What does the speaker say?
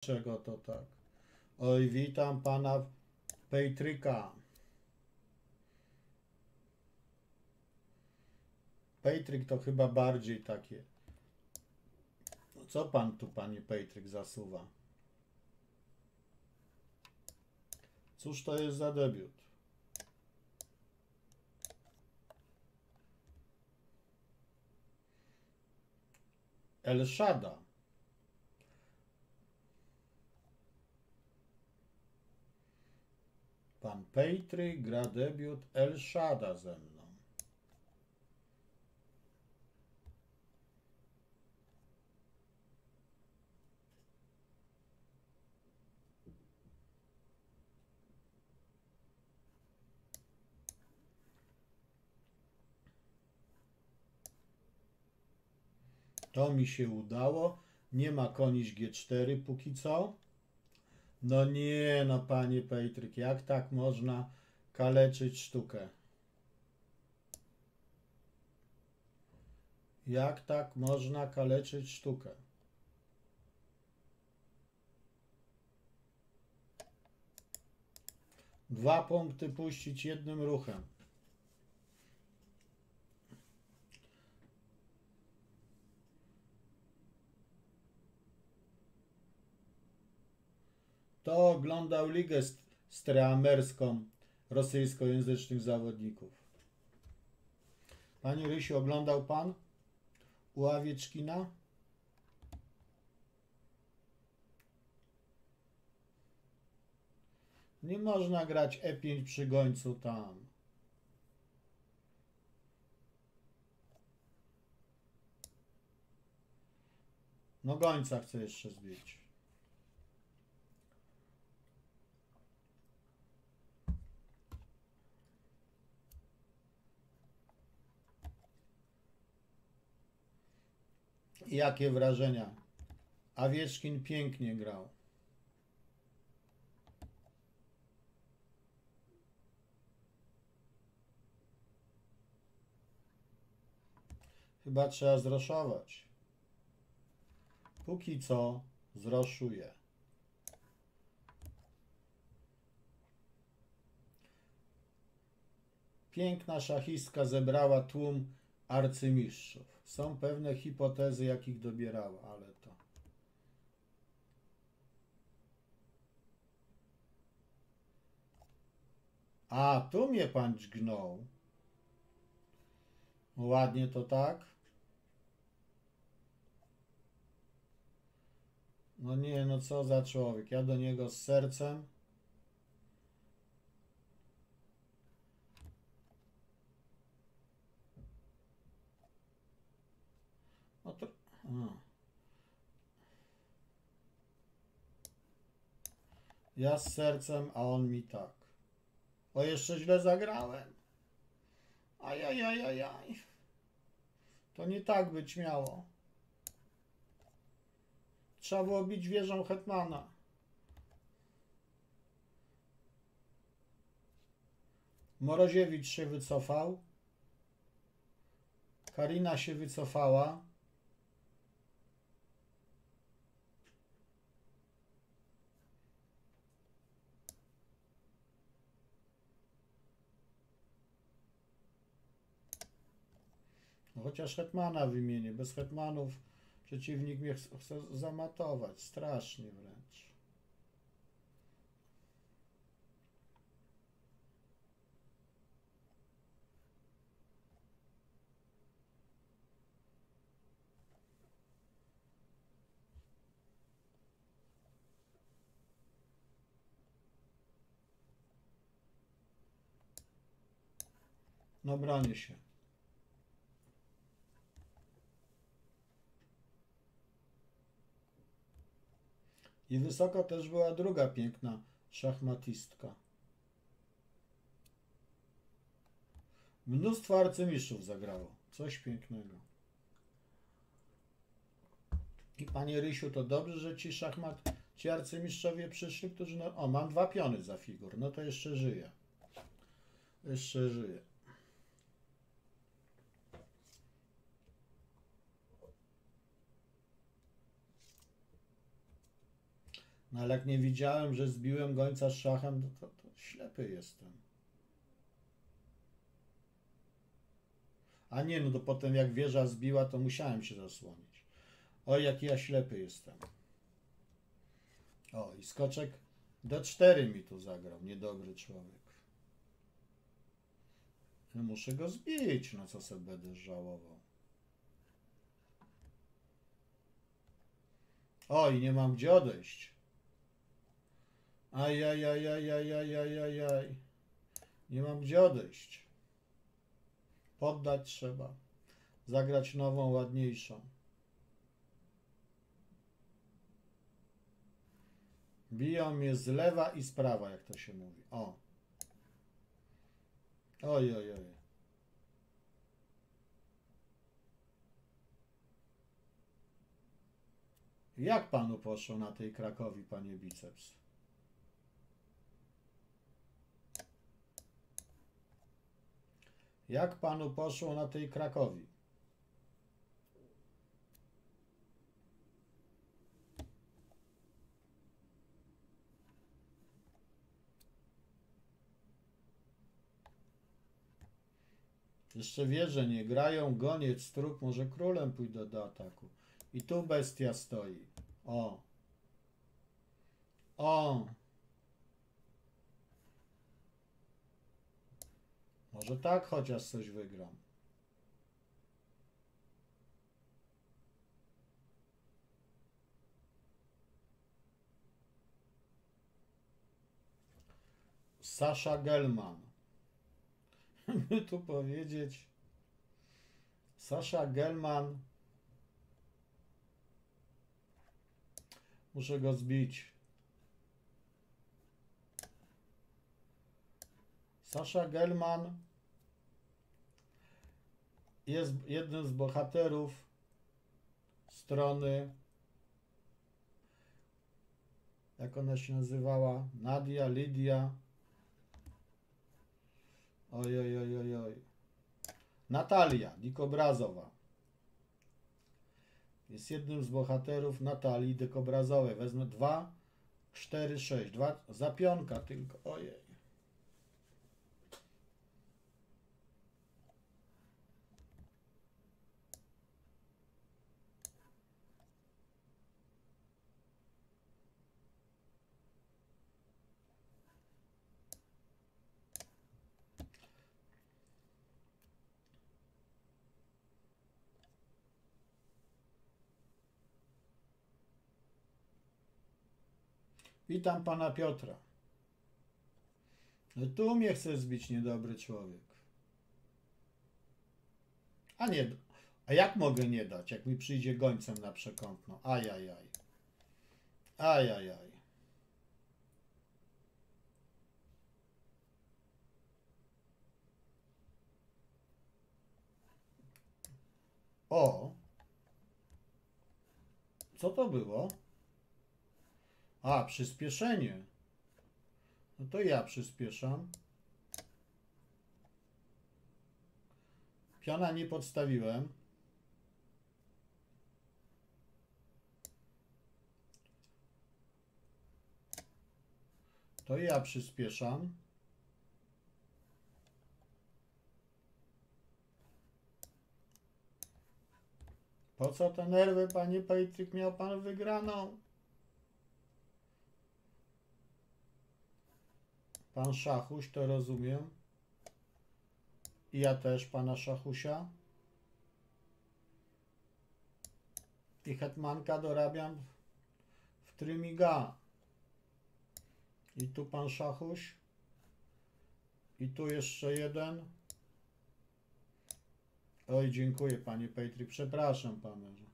Dlaczego to tak? Oj, witam pana Pejtryka. Pejtryk to chyba bardziej takie. Co pan tu, panie Pejtryk, zasuwa? Cóż to jest za debiut? El-Szada. Pan Pejtryk gra debiut El-Szada ze mną. To mi się udało. Nie ma koniś G4 póki co. No nie, no panie Pejtryk, jak tak można kaleczyć sztukę? Jak tak można kaleczyć sztukę? Dwa punkty puścić jednym ruchem. To oglądał ligę streamerską rosyjskojęzycznych zawodników. Panie Rysiu, oglądał pan Uławieczkina? Nie można grać E5 przy gońcu tam. No gońca chcę jeszcze zbić. Jakie wrażenia? Uławieczkin pięknie grał. Chyba trzeba zroszować. Póki co zroszuję. Piękna szachistka zebrała tłum arcymistrzów. Są pewne hipotezy, jakich dobierała, ale to... A, tu mnie pan dźgnął. Ładnie to tak. No nie, no co za człowiek. Ja do niego z sercem. Ja z sercem, a on mi tak. O, jeszcze źle zagrałem. Ajajajajaj. To nie tak być miało. Trzeba było bić wieżą hetmana. Moroziewicz się wycofał. Karina się wycofała. Chociaż hetmana wymienię. Bez hetmanów przeciwnik mnie chce zamatować. Strasznie wręcz. No bronię się. I wysoko też była druga piękna szachmatistka. Mnóstwo arcymistrzów zagrało. Coś pięknego. I panie Rysiu, to dobrze, że ci arcymistrzowie przyszli, którzy... No, o, mam dwa piony za figur. No to jeszcze żyję. Jeszcze żyję. No ale jak nie widziałem, że zbiłem gońca z szachem, to ślepy jestem. A nie, no to potem jak wieża zbiła, to musiałem się zasłonić. Oj, jaki ja ślepy jestem. O, i skoczek D4 mi tu zagrał, niedobry człowiek. No muszę go zbić, no co sobie będę żałował. Oj, nie mam gdzie odejść. Ajajajajajajajajaj. Nie mam gdzie odejść. Poddać trzeba. Zagrać nową, ładniejszą. Biją mnie z lewa i z prawa, jak to się mówi. O. Oj, oj, oj. Jak panu poszło na tej Krakowi, panie biceps? Jak panu poszło na tej Krakowi? Jeszcze wierzę, nie grają, goniec, trup, może królem pójdę do ataku. I tu bestia stoi. O. O. Może tak chociaż coś wygram. Sasza Gelman. By tu powiedzieć, Sasza Gelman. Muszę go zbić. Sasza Gelman jest jednym z bohaterów strony, jak ona się nazywała, Nadia, Lidia, Natalia Dikobrazowa. Jest jednym z bohaterów Natalii Dikobrazowej. Wezmę 2, 4, 6. 2 za pionka tylko. Ojej. Witam pana Piotra. No tu mnie chce zbić niedobry człowiek. A nie, a jak mogę nie dać, jak mi przyjdzie gońcem na przekątną? Ajajaj. Ajajaj. O! Co to było? A, przyspieszenie. No to ja przyspieszam. Piona nie podstawiłem. To ja przyspieszam. Po co te nerwy, panie Pejtryk? Miał pan wygraną. Pan Szachuś, to rozumiem. I ja też pana Szachusia. I hetmanka dorabiam w trymiga. I tu pan Szachuś. I tu jeszcze jeden. Oj, dziękuję panie Pejtry. Przepraszam pana.